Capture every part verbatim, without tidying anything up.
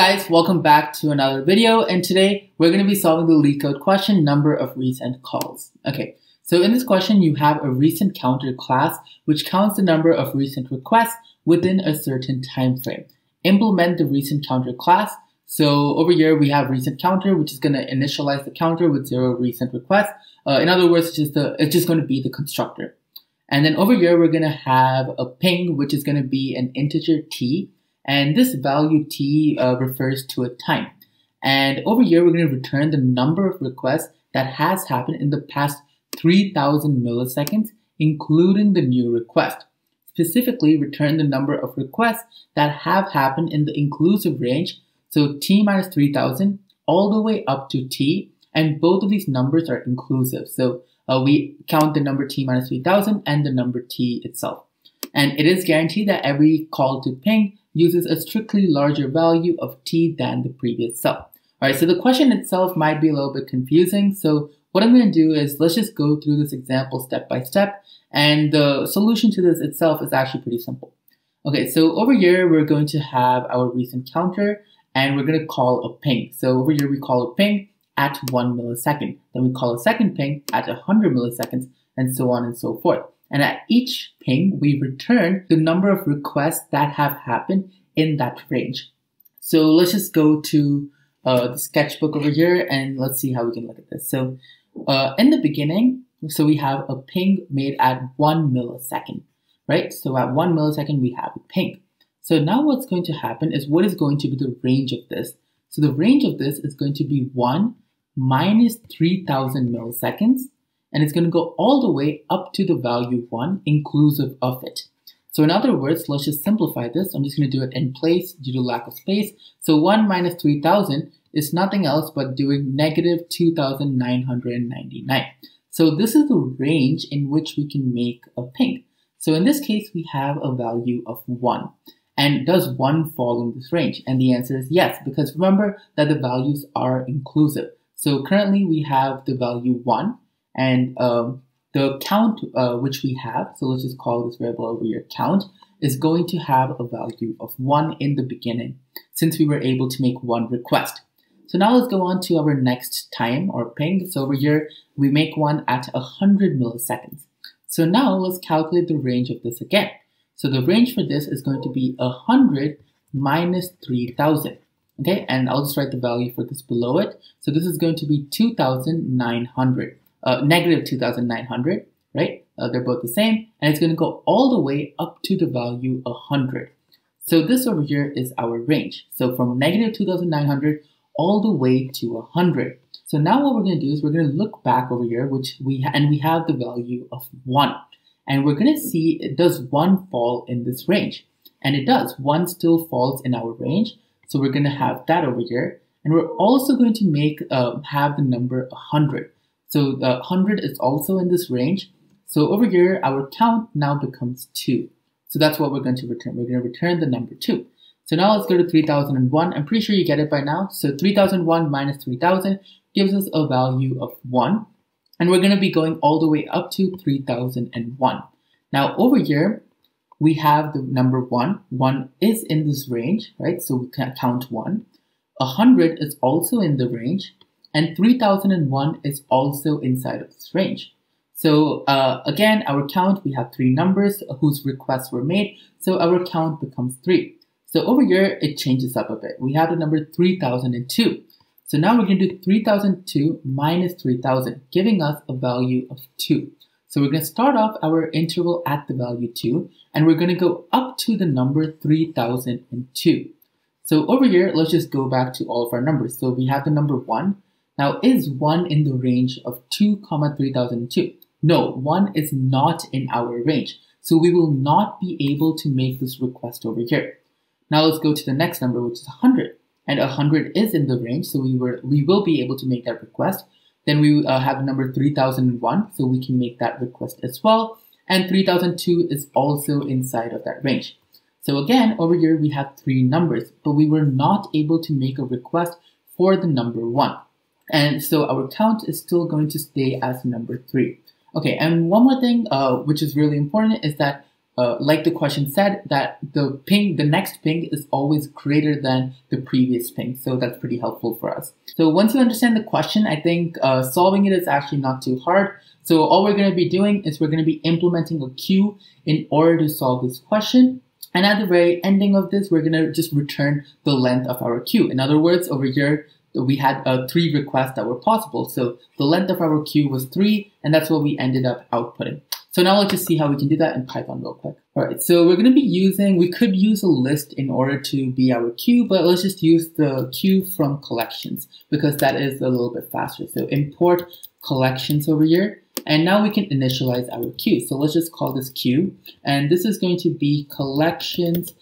guys, welcome back to another video, and today we're going to be solving the LeetCode question, number of recent calls. Okay, so in this question you have a recent counter class which counts the number of recent requests within a certain time frame. Implement the recent counter class. So over here we have recent counter, which is going to initialize the counter with zero recent requests. Uh, in other words, it's just, the, it's just going to be the constructor. And then over here we're going to have a ping, which is going to be an integer t. And this value t uh, refers to a time. And over here, we're going to return the number of requests that has happened in the past three thousand milliseconds, including the new request. Specifically, return the number of requests that have happened in the inclusive range, so t minus three thousand all the way up to t. And both of these numbers are inclusive. So uh, we count the number t minus three thousand and the number t itself. And it is guaranteed that every call to ping uses a strictly larger value of t than the previous cell. All right, so the question itself might be a little bit confusing. So what I'm going to do is let's just go through this example step by step. And the solution to this itself is actually pretty simple. Okay, so over here, we're going to have our recent counter and we're going to call a ping. So over here, we call a ping at one millisecond. Then we call a second ping at one hundred milliseconds and so on and so forth. And at each ping, we return the number of requests that have happened in that range. So let's just go to uh, the sketchbook over here and let's see how we can look at this. So uh, in the beginning, so we have a ping made at one millisecond, right? So at one millisecond, we have a ping. So now what's going to happen is what is going to be the range of this? So the range of this is going to be one minus three thousand milliseconds. And it's going to go all the way up to the value one, inclusive of it. So in other words, let's just simplify this. I'm just going to do it in place due to lack of space. So one minus three thousand is nothing else but doing negative two thousand nine hundred ninety-nine. So this is the range in which we can make a ping. So in this case, we have a value of one. And does one fall in this range? And the answer is yes, because remember that the values are inclusive. So currently we have the value one. And um, the count uh, which we have, so let's just call this variable over here count, is going to have a value of one in the beginning since we were able to make one request. So now let's go on to our next time or ping. So over here, we make one at one hundred milliseconds. So now let's calculate the range of this again. So the range for this is going to be one hundred minus three thousand. Okay, and I'll just write the value for this below it. So this is going to be two thousand nine hundred. Uh, negative two thousand nine hundred, right? Uh, they're both the same. And it's going to go all the way up to the value one hundred. So this over here is our range. So from negative two thousand nine hundred all the way to one hundred. So now what we're going to do is we're going to look back over here, which we ha and we have the value of one. And we're going to see, it does one fall in this range? And it does. one still falls in our range. So we're going to have that over here. And we're also going to make uh, have the number one hundred. So the one hundred is also in this range. So over here, our count now becomes two. So that's what we're going to return. We're going to return the number two. So now let's go to three thousand one. I'm pretty sure you get it by now. So three thousand one minus three thousand gives us a value of one. And we're going to be going all the way up to three thousand one. Now over here, we have the number one. one is in this range, right? So we can count one. one hundred is also in the range. And three thousand one is also inside of this range. So uh, again, our count, we have three numbers whose requests were made. So our count becomes three. So over here, it changes up a bit. We have the number three thousand two. So now we're going to do three thousand two minus three thousand, giving us a value of two. So we're going to start off our interval at the value two, and we're going to go up to the number three thousand two. So over here, let's just go back to all of our numbers. So we have the number one. Now, is one in the range of two, three thousand two? No, one is not in our range. So we will not be able to make this request over here. Now let's go to the next number, which is one hundred. And one hundred is in the range, so we, were, we will be able to make that request. Then we uh, have number three thousand one, so we can make that request as well. And three thousand two is also inside of that range. So again, over here, we have three numbers, but we were not able to make a request for the number one. And so our count is still going to stay as number three. Okay, and one more thing, uh, which is really important, is that uh, like the question said, that the ping, the next ping is always greater than the previous ping. So that's pretty helpful for us. So once you understand the question, I think uh, solving it is actually not too hard. So all we're going to be doing is we're going to be implementing a queue in order to solve this question. And at the very ending of this, we're going to just return the length of our queue. In other words, over here, we had uh, three requests that were possible. So the length of our queue was three, and that's what we ended up outputting. So now let's just see how we can do that in Python real quick. All right, so we're going to be using, we could use a list in order to be our queue, but let's just use the queue from collections because that is a little bit faster. So import collections over here. And now we can initialize our queue. So let's just call this queue. And this is going to be collections.dq.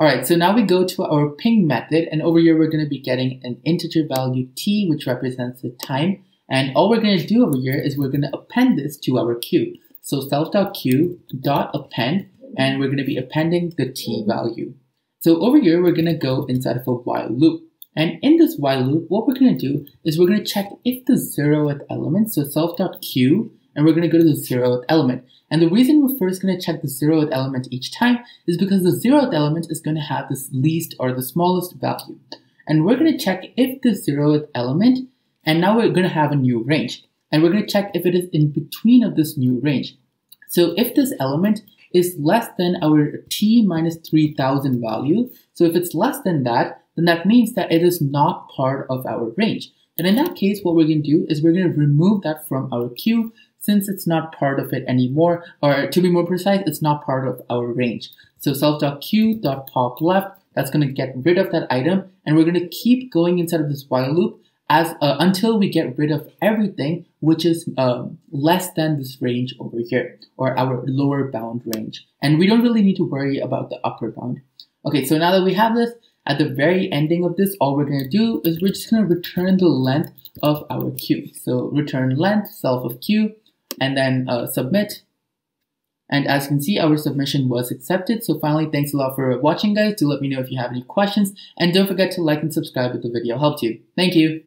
All right, so now we go to our ping method, and over here we're going to be getting an integer value t, which represents the time. And all we're going to do over here is we're going to append this to our queue. So self.queue.append, and we're going to be appending the t value. So over here we're going to go inside of a while loop. And in this while loop, what we're going to do is we're going to check if the zeroth element, so self.q, and we're going to go to the zeroth element. And the reason we're first going to check the zeroth element each time is because the zeroth element is going to have this least or the smallest value. And we're going to check if the zeroth element, and now we're going to have a new range. And we're going to check if it is in between of this new range. So if this element is less than our t minus three thousand value, so if it's less than that, then that means that it is not part of our range. And in that case, what we're going to do is we're going to remove that from our queue since it's not part of it anymore, or to be more precise, it's not part of our range. So self.queue.pop left, that's going to get rid of that item, and we're going to keep going inside of this while loop as uh, until we get rid of everything which is uh, less than this range over here, or our lower bound range. And we don't really need to worry about the upper bound. Okay, so now that we have this, at the very ending of this, all we're going to do is we're just going to return the length of our queue. So return length, self of queue, and then uh, submit. And as you can see, our submission was accepted. So finally, thanks a lot for watching, guys. Do let me know if you have any questions. And don't forget to like and subscribe if the video helped you. Thank you.